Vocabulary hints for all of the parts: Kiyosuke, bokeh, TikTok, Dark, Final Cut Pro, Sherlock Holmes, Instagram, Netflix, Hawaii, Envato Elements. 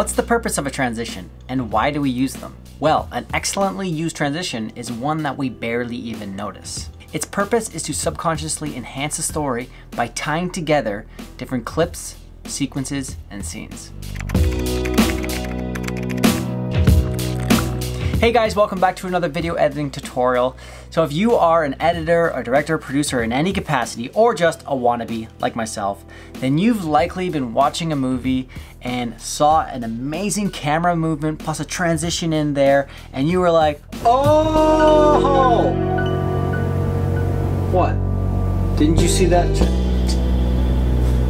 What's the purpose of a transition, and why do we use them? Well, an excellently used transition is one that we barely even notice. Its purpose is to subconsciously enhance a story by tying together different clips, sequences, and scenes. Hey guys, welcome back to another video editing tutorial. So if you are an editor, a director, producer in any capacity, or just a wannabe like myself, then you've likely been watching a movie and saw an amazing camera movement plus a transition in there, and you were like, oh! What? Didn't you see that?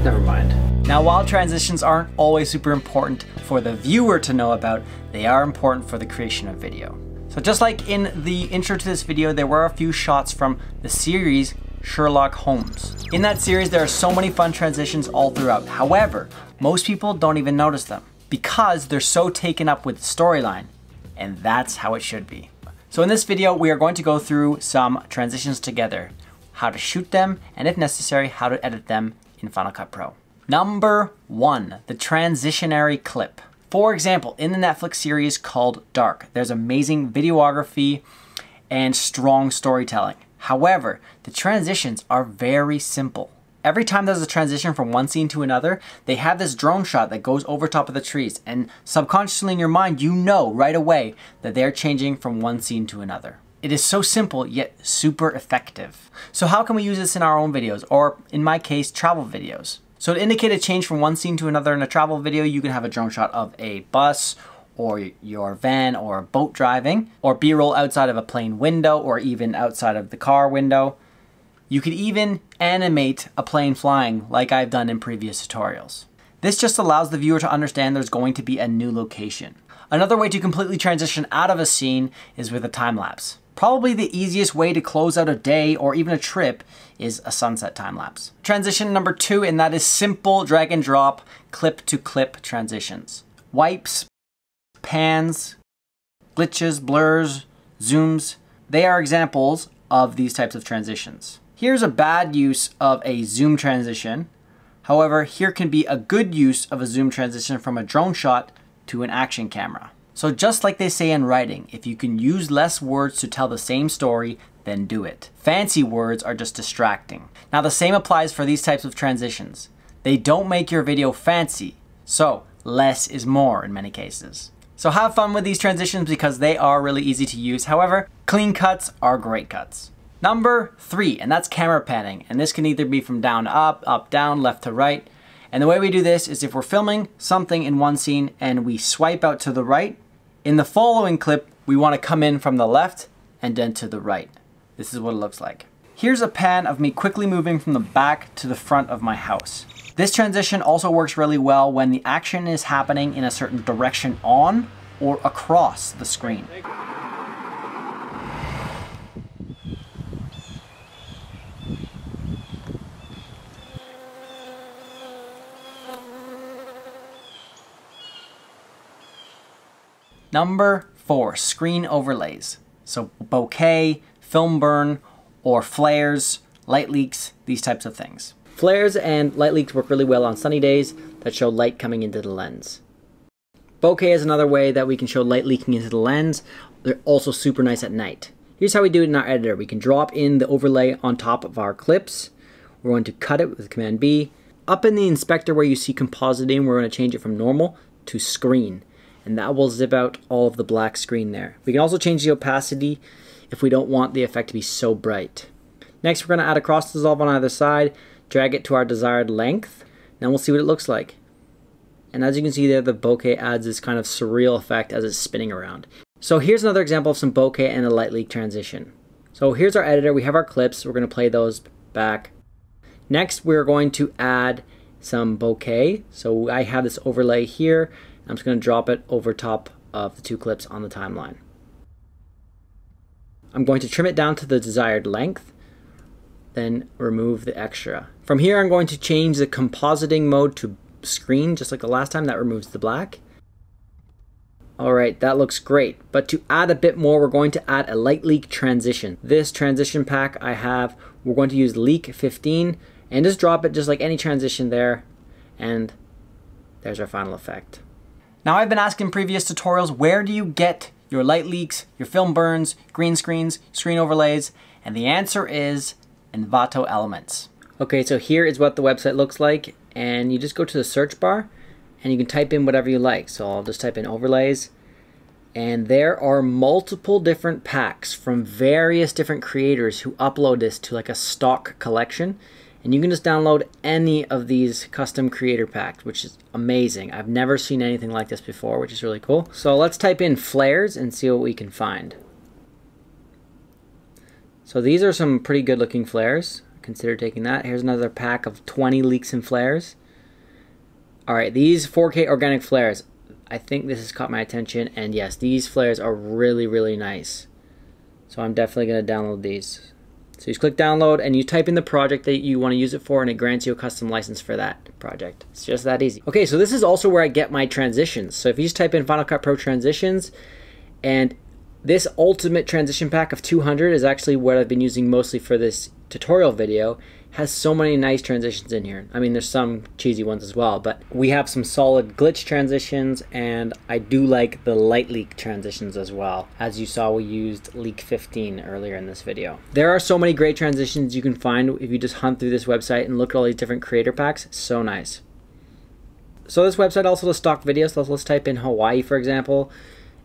Never mind. Now, while transitions aren't always super important for the viewer to know about, they are important for the creation of video. So just like in the intro to this video, there were a few shots from the series Sherlock Holmes. In that series, there are so many fun transitions all throughout. However, most people don't even notice them because they're so taken up with the storyline, and that's how it should be. So in this video, we are going to go through some transitions together, how to shoot them, and if necessary, how to edit them in Final Cut Pro. Number one, the transitionary clip. For example, in the Netflix series called Dark, there's amazing videography and strong storytelling. However, the transitions are very simple. Every time there's a transition from one scene to another, they have this drone shot that goes over top of the trees, and subconsciously in your mind, you know right away that they're changing from one scene to another. It is so simple, yet super effective. So how can we use this in our own videos, or in my case, travel videos? So to indicate a change from one scene to another in a travel video, you can have a drone shot of a bus or your van or a boat driving, or B-roll outside of a plane window or even outside of the car window. You could even animate a plane flying like I've done in previous tutorials. This just allows the viewer to understand there's going to be a new location. Another way to completely transition out of a scene is with a time lapse. Probably the easiest way to close out a day or even a trip is a sunset time lapse. Transition number two, and that is simple drag and drop clip to clip transitions. Wipes, pans, glitches, blurs, zooms, they are examples of these types of transitions. Here's a bad use of a zoom transition. However, here can be a good use of a zoom transition from a drone shot to an action camera. So just like they say in writing, if you can use less words to tell the same story, then do it. Fancy words are just distracting. Now the same applies for these types of transitions. They don't make your video fancy, so less is more in many cases. So have fun with these transitions because they are really easy to use. However, clean cuts are great cuts. Number three, and that's camera panning. And this can either be from down to up, up down, left to right. And the way we do this is if we're filming something in one scene and we swipe out to the right, in the following clip, we want to come in from the left and then to the right. This is what it looks like. Here's a pan of me quickly moving from the back to the front of my house. This transition also works really well when the action is happening in a certain direction on or across the screen. Number four, screen overlays. So bokeh, film burn, or flares, light leaks, these types of things. Flares and light leaks work really well on sunny days that show light coming into the lens. Bokeh is another way that we can show light leaking into the lens. They're also super nice at night. Here's how we do it in our editor. We can drop in the overlay on top of our clips. We're going to cut it with Command B. Up in the inspector where you see compositing, we're going to change it from normal to screen. And that will zip out all of the black screen there. We can also change the opacity if we don't want the effect to be so bright. Next, we're going to add a cross dissolve on either side, drag it to our desired length, and we'll see what it looks like. And as you can see there, the bokeh adds this kind of surreal effect as it's spinning around. So here's another example of some bokeh and a light leak transition. So here's our editor, we have our clips, we're going to play those back. Next, we're going to add some bokeh. So I have this overlay here. I'm just going to drop it over top of the two clips on the timeline. I'm going to trim it down to the desired length, then remove the extra. From here, I'm going to change the compositing mode to screen, just like the last time. That removes the black. All right, that looks great. But to add a bit more, we're going to add a light leak transition. This transition pack I have, we're going to use leak 15 and just drop it just like any transition there. And there's our final effect. Now I've been asked in previous tutorials, where do you get your light leaks, your film burns, green screens, screen overlays? And the answer is Envato Elements. Okay, so here is what the website looks like, and you just go to the search bar and you can type in whatever you like. So I'll just type in overlays, and there are multiple different packs from various different creators who upload this to like a stock collection, and you can just download any of these custom creator packs, which is amazing. I've never seen anything like this before, which is really cool. So let's type in flares and see what we can find. So these are some pretty good looking flares. Consider taking that. Here's another pack of 20 leaks and flares. All right, these 4K organic flares. I think this has caught my attention, and yes, these flares are really, really nice. So I'm definitely gonna download these. So you just click download and you type in the project that you wanna use it for, and it grants you a custom license for that project. It's just that easy. Okay, so this is also where I get my transitions. So if you just type in Final Cut Pro transitions, and this ultimate transition pack of 200 is actually what I've been using mostly for this tutorial video. Has so many nice transitions in here. I mean, there's some cheesy ones as well, but we have some solid glitch transitions, and I do like the light leak transitions as well. As you saw, we used leak 15 earlier in this video. There are so many great transitions you can find if you just hunt through this website and look at all these different creator packs. So nice. So this website also does stock videos. So let's type in Hawaii, for example.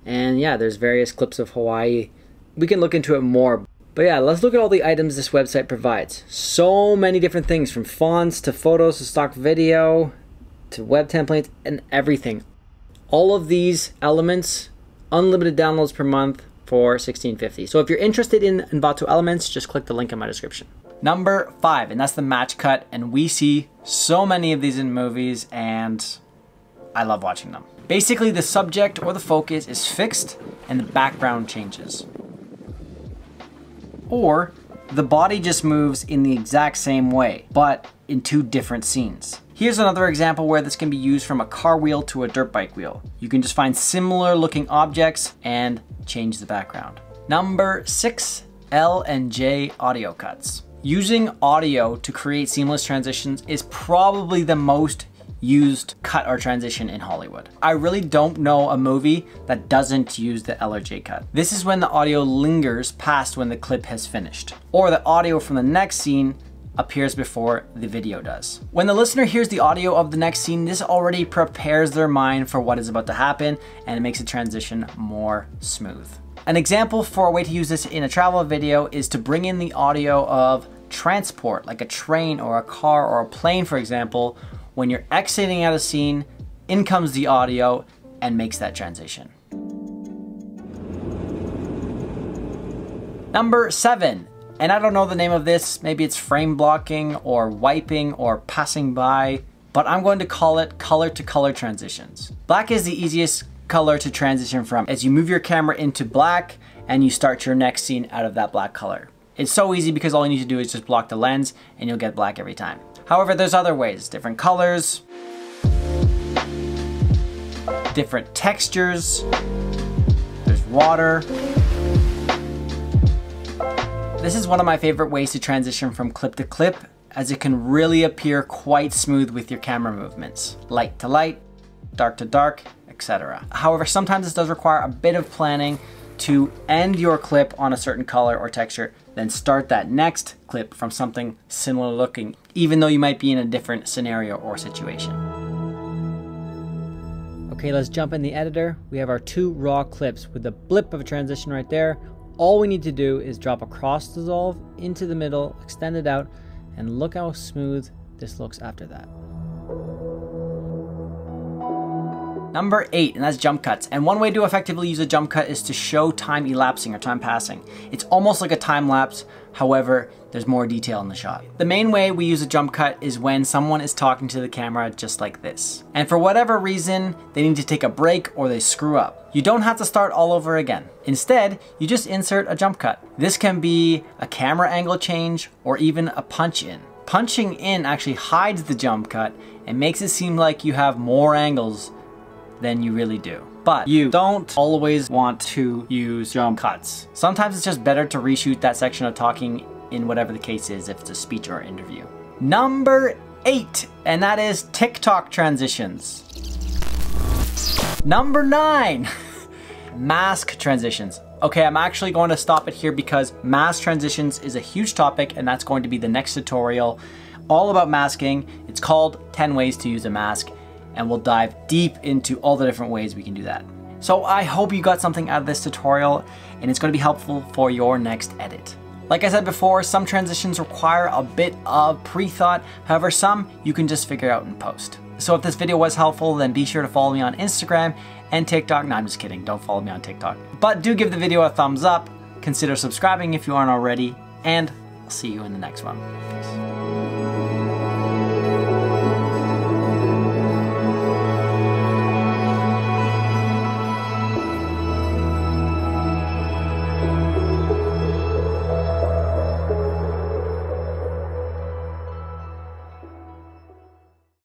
And yeah, there's various clips of Hawaii. We can look into it more. But yeah, let's look at all the items this website provides. So many different things, from fonts to photos to stock video to web templates and everything. All of these elements, unlimited downloads per month for $16.50. So if you're interested in Envato Elements, just click the link in my description. Number 5, and that's the match cut. And we see so many of these in movies, and I love watching them. Basically, the subject or the focus is fixed and the background changes. Or the body just moves in the exact same way, but in two different scenes. Here's another example where this can be used from a car wheel to a dirt bike wheel. You can just find similar looking objects and change the background. Number 6, L and J audio cuts. Using audio to create seamless transitions is probably the most used cut or transition in Hollywood. I really don't know a movie that doesn't use the L or J cut. This is when the audio lingers past when the clip has finished, or the audio from the next scene appears before the video does. When the listener hears the audio of the next scene, this already prepares their mind for what is about to happen, and it makes the transition more smooth. An example for a way to use this in a travel video is to bring in the audio of transport, like a train or a car or a plane, for example. When you're exiting out a scene, in comes the audio and makes that transition. Number 7, and I don't know the name of this, maybe it's frame blocking or wiping or passing by, but I'm going to call it color to color transitions. Black is the easiest color to transition from. As you move your camera into black and you start your next scene out of that black color. It's so easy because all you need to do is just block the lens and you'll get black every time. However, there's other ways, different colors, different textures, there's water. This is one of my favorite ways to transition from clip to clip, as it can really appear quite smooth with your camera movements. Light to light, dark to dark, etc. However, sometimes this does require a bit of planning to end your clip on a certain color or texture, then start that next clip from something similar looking, even though you might be in a different scenario or situation. Okay, let's jump in the editor. We have our 2 raw clips with a blip of a transition right there. All we need to do is drop a cross dissolve into the middle, extend it out, and look how smooth this looks after that. Number 8, and that's jump cuts. And one way to effectively use a jump cut is to show time elapsing or time passing. It's almost like a time lapse, however, there's more detail in the shot. The main way we use a jump cut is when someone is talking to the camera just like this. And for whatever reason, they need to take a break or they screw up. You don't have to start all over again. Instead, you just insert a jump cut. This can be a camera angle change or even a punch in. Punching in actually hides the jump cut and makes it seem like you have more angles than you really do. But you don't always want to use jump cuts. Sometimes it's just better to reshoot that section of talking in whatever the case is, if it's a speech or interview. Number 8, and that is TikTok transitions. Number 9, mask transitions. Okay, I'm actually going to stop it here because mask transitions is a huge topic, and that's going to be the next tutorial all about masking. It's called 10 ways to use a mask, and we'll dive deep into all the different ways we can do that. So I hope you got something out of this tutorial, and it's going to be helpful for your next edit. Like I said before, some transitions require a bit of pre-thought. However, some you can just figure out in post. So if this video was helpful, then be sure to follow me on Instagram and TikTok. No, I'm just kidding. Don't follow me on TikTok. But do give the video a thumbs up. Consider subscribing if you aren't already. And I'll see you in the next one. Peace.